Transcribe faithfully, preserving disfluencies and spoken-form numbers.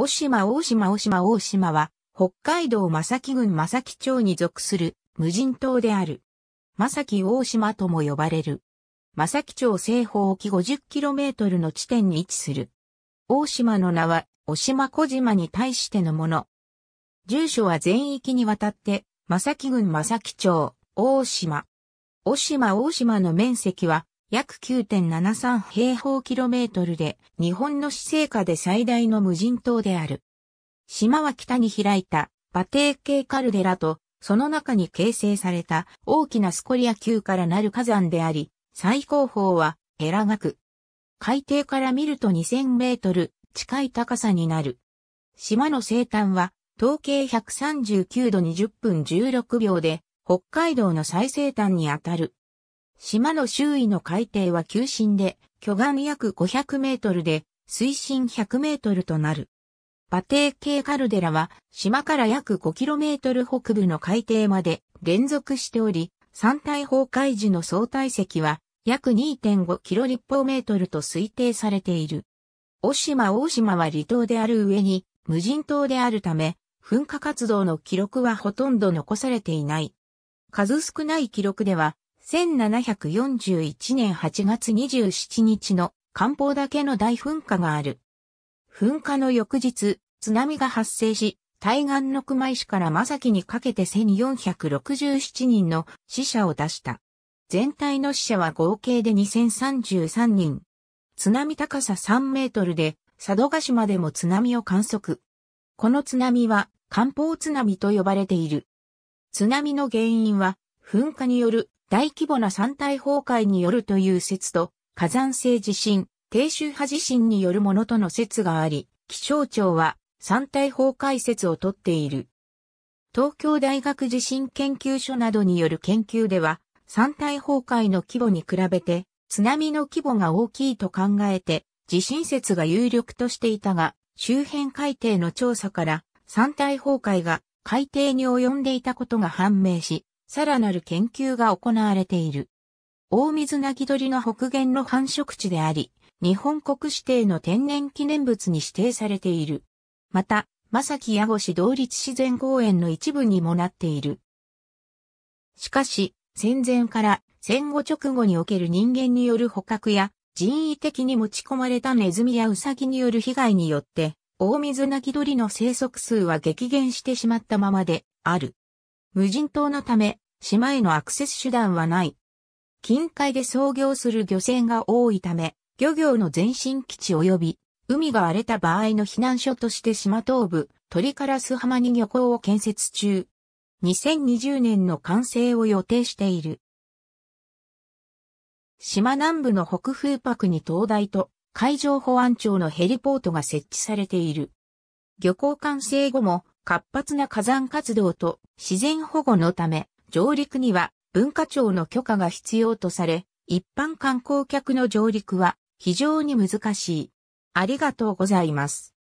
大島大島大島大島は、北海道正木郡正木町に属する無人島である。正木大島とも呼ばれる。正木町西方沖 ごじゅっキロメートル の地点に位置する。大島の名は、渡島小島に対してのもの。住所は全域にわたって、正木郡正木町、大島。大島大島の面積は、約 きゅうてんななさん 平方キロメートルで、日本の施政下で最大の無人島である。島は北に開いた馬蹄形カルデラと、その中に形成された大きなスコリア丘からなる火山であり、最高峰はエラ岳。海底から見ると にせんメートル近い高さになる。島の西端は、東経ひゃくさんじゅうきゅうどにじゅっぷんじゅうろくびょうで、北海道の最西端にあたる。島の周囲の海底は急深で、巨岩約ごひゃくメートルで、水深ひゃくメートルとなる。馬蹄形カルデラは、島から約 ごキロメートル 北部の海底まで連続しており、山体崩壊時の総体積は、約 にてんごキロ 立方メートルと推定されている。大島大島は離島である上に、無人島であるため、噴火活動の記録はほとんど残されていない。数少ない記録では、せんななひゃくよんじゅういちねんはちがつにじゅうしちにちの関方岳の大噴火がある。噴火の翌日、津波が発生し、対岸の熊石から正木にかけてせんよんひゃくろくじゅうななにんの死者を出した。全体の死者は合計でにせんさんじゅうさんにん。津波高ささんメートルで、佐渡島でも津波を観測。この津波は関方津波と呼ばれている。津波の原因は、噴火による大規模な山体崩壊によるという説と、火山性地震、低周波地震によるものとの説があり、気象庁は山体崩壊説をとっている。東京大学地震研究所などによる研究では、山体崩壊の規模に比べて、津波の規模が大きいと考えて、地震説が有力としていたが、周辺海底の調査から、山体崩壊が海底に及んでいたことが判明し、さらなる研究が行われている。大水薙鳥の北限の繁殖地であり、日本国指定の天然記念物に指定されている。また、正木谷越動立自然公園の一部にもなっている。しかし、戦前から戦後直後における人間による捕獲や人為的に持ち込まれたネズミやウサギによる被害によって、大水薙鳥の生息数は激減してしまったままである。無人島のため、島へのアクセス手段はない。近海で操業する漁船が多いため、漁業の前進基地及び、海が荒れた場合の避難所として島東部、鳥烏浜に漁港を建設中。にせんにじゅうねんの完成を予定している。島南部の北風泊に灯台と、海上保安庁のヘリポートが設置されている。漁港完成後も、活発な火山活動と自然保護のため、上陸には文化庁の許可が必要とされ、一般観光客の上陸は非常に難しい。ありがとうございます。